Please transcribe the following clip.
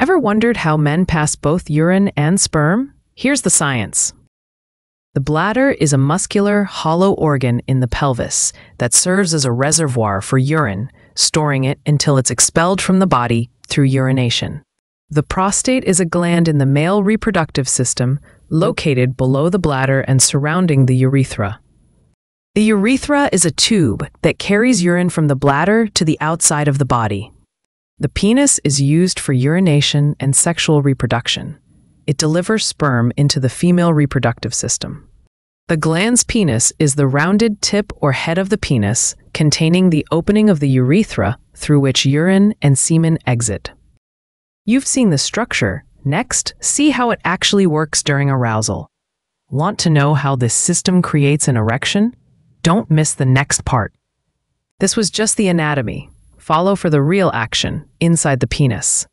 Ever wondered how men pass both urine and sperm? Here's the science. The bladder is a muscular, hollow organ in the pelvis that serves as a reservoir for urine, storing it until it's expelled from the body through urination. The prostate is a gland in the male reproductive system located below the bladder and surrounding the urethra. The urethra is a tube that carries urine from the bladder to the outside of the body. The penis is used for urination and sexual reproduction. It delivers sperm into the female reproductive system. The glans penis is the rounded tip or head of the penis containing the opening of the urethra through which urine and semen exit. You've seen the structure. Next, see how it actually works during arousal. Want to know how this system creates an erection? Don't miss the next part. This was just the anatomy. Follow for the real action inside the penis.